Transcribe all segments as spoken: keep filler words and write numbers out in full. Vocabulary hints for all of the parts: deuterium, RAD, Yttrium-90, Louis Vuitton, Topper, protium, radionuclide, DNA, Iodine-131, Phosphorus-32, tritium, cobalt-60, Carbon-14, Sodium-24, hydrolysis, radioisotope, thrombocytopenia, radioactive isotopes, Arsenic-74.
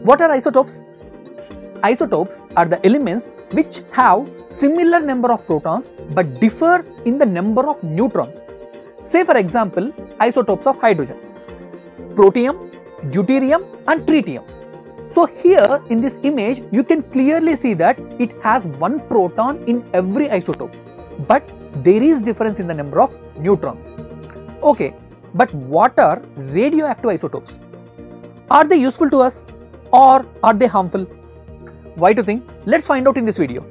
What are isotopes? Isotopes are the elements which have similar number of protons but differ in the number of neutrons. Say for example, isotopes of hydrogen, protium, deuterium and tritium. So here in this image, you can clearly see that it has one proton in every isotope, but there is difference in the number of neutrons. Okay, but what are radioactive isotopes? Are they useful to us or are they harmful? Why to think? Let's find out in this video.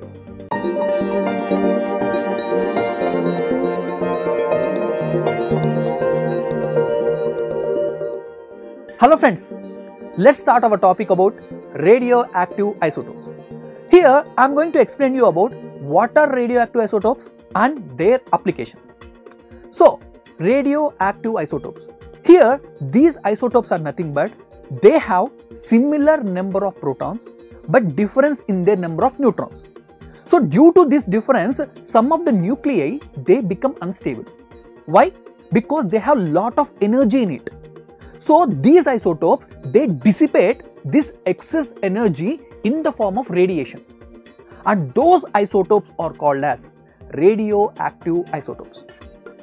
Hello friends, let's start our topic about radioactive isotopes. Here I am going to explain you about what are radioactive isotopes and their applications. So radioactive isotopes, here these isotopes are nothing but they have similar number of protons but difference in their number of neutrons. So due to this difference, some of the nuclei, they become unstable. Why? Because they have lot of energy in it. So these isotopes, they dissipate this excess energy in the form of radiation. And those isotopes are called as radioactive isotopes,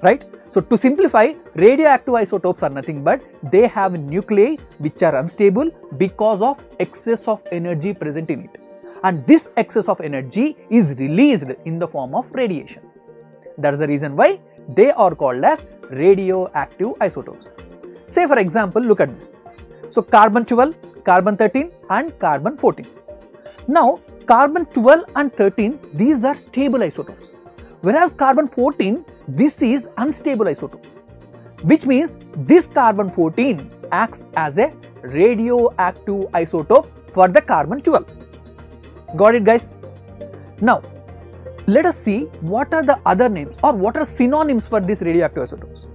right? So to simplify, radioactive isotopes are nothing but they have nuclei which are unstable because of excess of energy present in it. And this excess of energy is released in the form of radiation. That is the reason why they are called as radioactive isotopes. Say for example, look at this. So carbon twelve, carbon thirteen and carbon fourteen. Now carbon twelve and thirteen, these are stable isotopes. Whereas carbon fourteen, this is unstable isotope, which means this carbon fourteen acts as a radioactive isotope for the carbon twelve. Got it guys? Now let us see what are the other names or what are synonyms for these radioactive isotopes.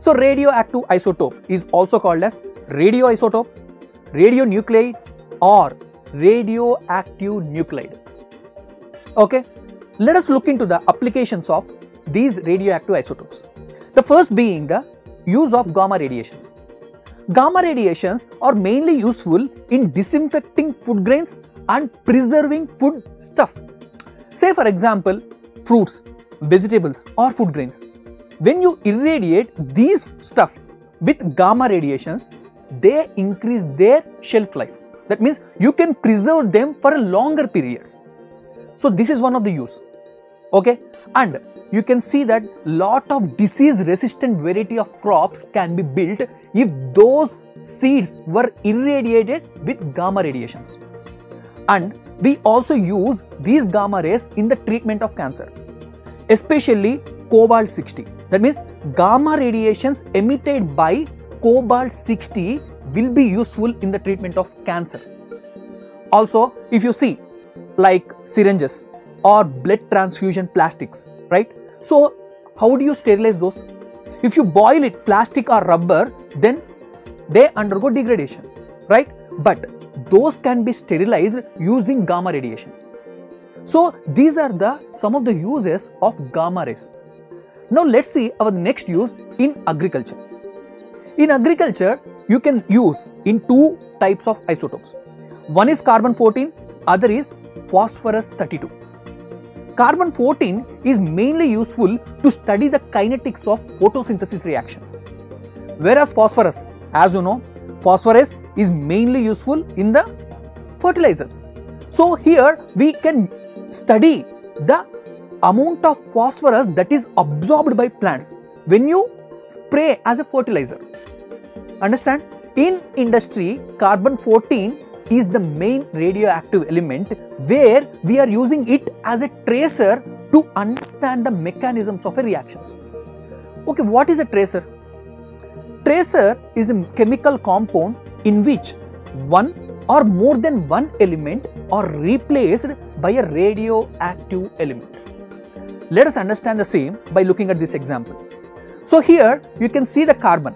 So radioactive isotope is also called as radioisotope, radionuclide or radioactive nuclide. Okay, let us look into the applications of these radioactive isotopes. The first being the use of gamma radiations. Gamma radiations are mainly useful in disinfecting food grains and preserving food stuff. Say for example, fruits, vegetables or food grains. When you irradiate these stuff with gamma radiations, they increase their shelf life. That means you can preserve them for a longer periods. So this is one of the use. Okay, and you can see that lot of disease resistant variety of crops can be built if those seeds were irradiated with gamma radiations. And we also use these gamma rays in the treatment of cancer, especially cobalt sixty. That means gamma radiations emitted by cobalt sixty will be useful in the treatment of cancer. Also, if you see like syringes or blood transfusion plastics, right? So how do you sterilize those? If you boil it plastic or rubber, then they undergo degradation, right? But those can be sterilized using gamma radiation. So these are the some of the uses of gamma rays. Now let's see our next use in agriculture. In agriculture, you can use in two types of isotopes. One is carbon fourteen, other is phosphorus thirty-two. Carbon fourteen is mainly useful to study the kinetics of photosynthesis reaction. Whereas phosphorus, as you know, phosphorus is mainly useful in the fertilizers. So here we can study the amount of phosphorus that is absorbed by plants when you spray as a fertilizer. Understand? In industry, carbon fourteen is the main radioactive element where we are using it as a tracer to understand the mechanisms of a reactions. Okay, what is a tracer? Tracer is a chemical compound in which one or more than one element are replaced by a radioactive element. Let us understand the same by looking at this example. So here you can see the carbon.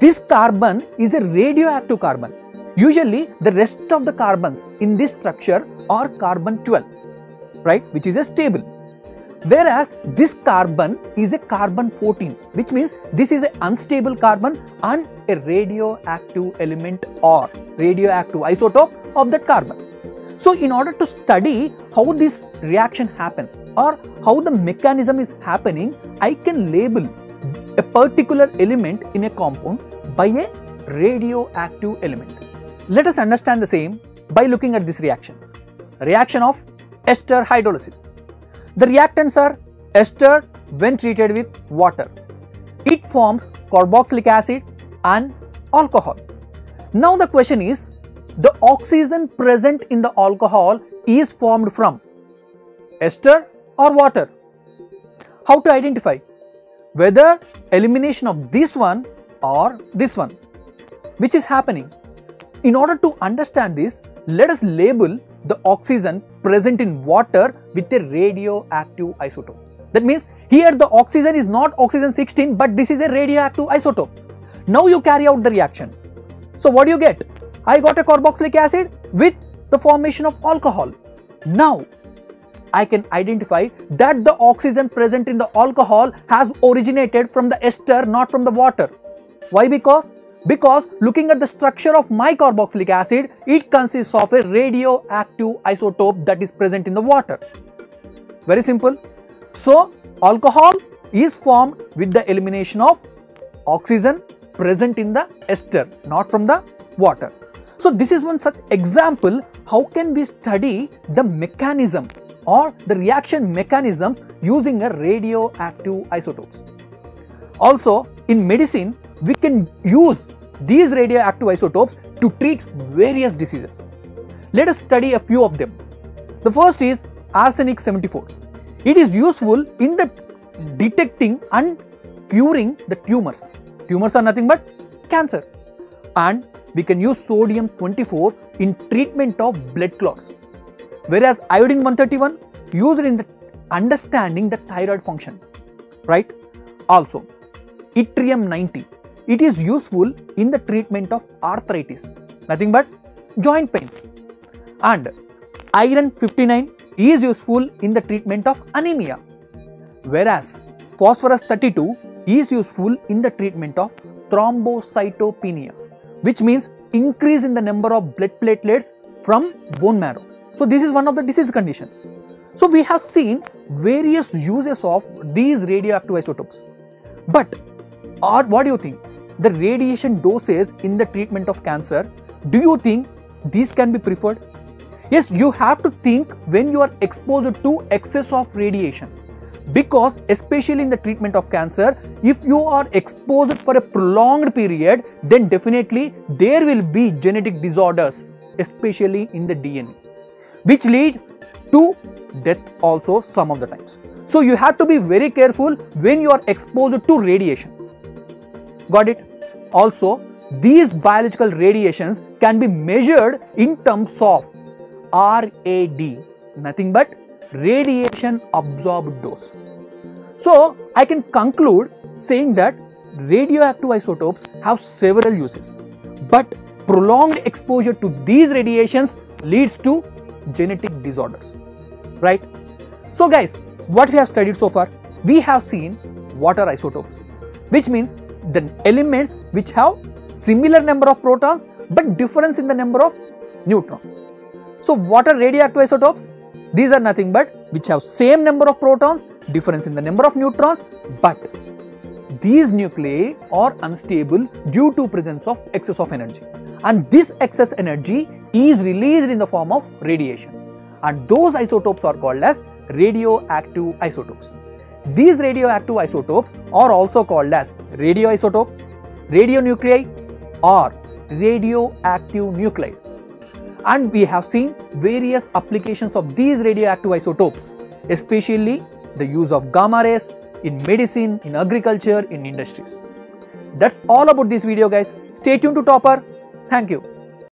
This carbon is a radioactive carbon. Usually the rest of the carbons in this structure are carbon twelve, right, which is a stable. Whereas this carbon is a carbon fourteen, which means this is an unstable carbon and a radioactive element or radioactive isotope of that carbon. So, in order to study how this reaction happens or how the mechanism is happening, I can label a particular element in a compound by a radioactive element. Let us understand the same by looking at this reaction. Reaction of ester hydrolysis. The reactants are ester when treated with water. It forms carboxylic acid and alcohol. Now the question is, the oxygen present in the alcohol is formed from ester or water? How to identify? Whether elimination of this one or this one, which is happening. In order to understand this, let us label the oxygen present in water with a radioactive isotope. That means here the oxygen is not oxygen sixteen, but this is a radioactive isotope. Now you carry out the reaction. So what do you get? I got a carboxylic acid with the formation of alcohol. Now I can identify that the oxygen present in the alcohol has originated from the ester, not from the water. Why? Because Because looking at the structure of my carboxylic acid, it consists of a radioactive isotope that is present in the water. Very simple. So, alcohol is formed with the elimination of oxygen present in the ester, not from the water. So, this is one such example. How can we study the mechanism or the reaction mechanisms using a radioactive isotopes? Also, in medicine, we can use these radioactive isotopes to treat various diseases. Let us study a few of them. The first is arsenic seventy-four. It is useful in the detecting and curing the tumors. Tumors are nothing but cancer. And we can use sodium twenty-four in treatment of blood clots. Whereas iodine one thirty-one used in the understanding the thyroid function, right? Also, yttrium ninety. It is useful in the treatment of arthritis, nothing but joint pains. And iron fifty-nine is useful in the treatment of anemia, whereas phosphorus thirty-two is useful in the treatment of thrombocytopenia, which means increase in the number of blood platelets from bone marrow. So, this is one of the disease condition. So, we have seen various uses of these radioactive isotopes. But or what do you think? The radiation dosage in the treatment of cancer, do you think these can be preferred? Yes, you have to think when you are exposed to excess of radiation, because especially in the treatment of cancer, if you are exposed for a prolonged period, then definitely there will be genetic disorders, especially in the D N A, which leads to death also some of the times. So you have to be very careful when you are exposed to radiation. Got it? Also, these biological radiations can be measured in terms of R A D, nothing but radiation absorbed dose. So, I can conclude saying that radioactive isotopes have several uses, but prolonged exposure to these radiations leads to genetic disorders, right? So guys, what we have studied so far? We have seen water isotopes, which means the elements which have similar number of protons but difference in the number of neutrons. So water radioactive isotopes, these are nothing but which have same number of protons, difference in the number of neutrons, but these nuclei are unstable due to presence of excess of energy, and this excess energy is released in the form of radiation, and those isotopes are called as radioactive isotopes. These radioactive isotopes are also called as radioisotope, radionuclide, or radioactive nuclide. And we have seen various applications of these radioactive isotopes, especially the use of gamma rays in medicine, in agriculture, in industries. That's all about this video guys. Stay tuned to Topper. Thank you.